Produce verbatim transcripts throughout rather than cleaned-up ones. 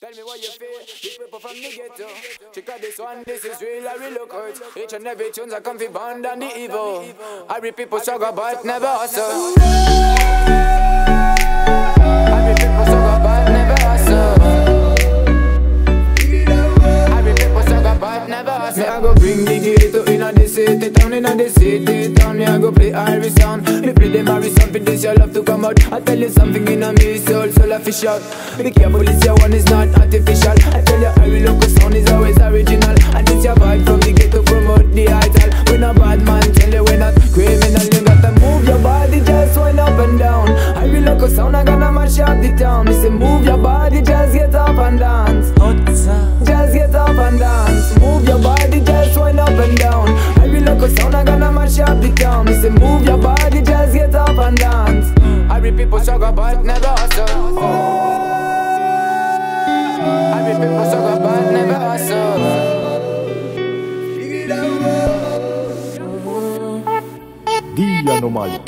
Tell me what you feel, these people from the ghetto. Check out this one, this is real, I really look hurt. Each and every tune's a comfy bond and the evil. Every people struggle but never hustle. Every people struggle but never hustle. Every people struggle but never hustle. Me I go bring the ghetto in a the city town, in a the city town. Me I go play Irish sound. Me play them Irish sound for this your love to come out. I tell you something in a me soul, soul I fish out. Be careful, this your one is not artificial. I tell you, every local sound is always original. And it's your vibe from the ghetto, promote the idol. We're not bad man, tell you we're not criminal. You gotta move your body, just went up and down. Every local sound, I gonna mash up the town. They say move your body, just get up and dance. Just get up and dance. Move your body, just went up and down. Every local sound, I gonna mash up the town. They say move your body, just get up and dance. Every people struggle but never hustle. Every people struggle but never hustle. The anomaly.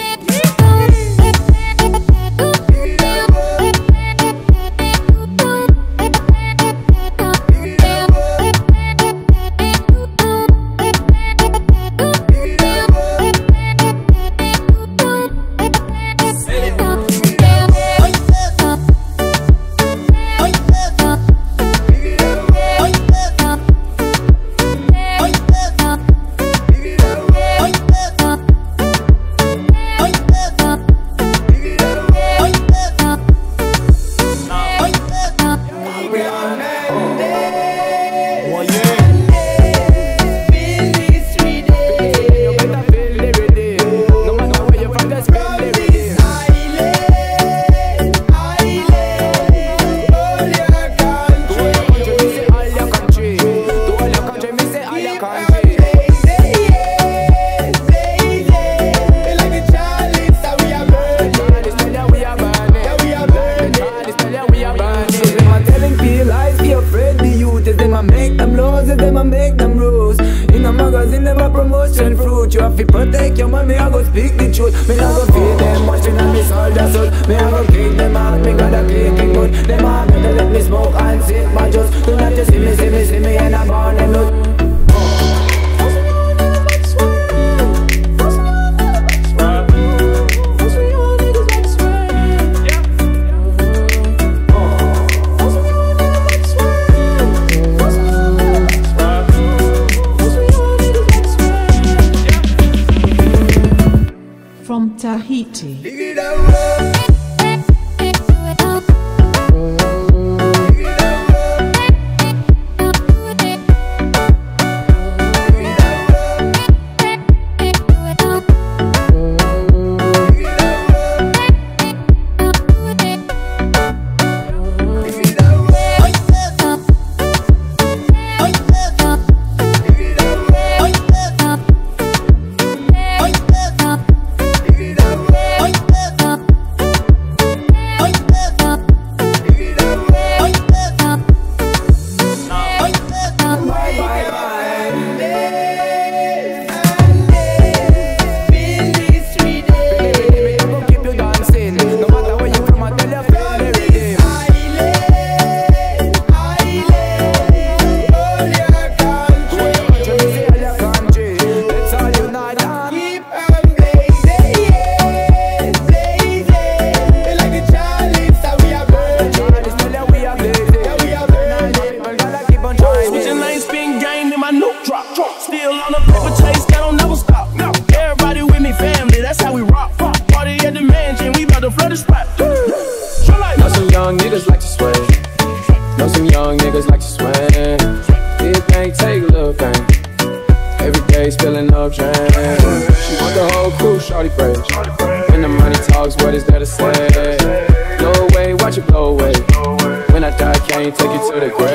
Take you to the grave.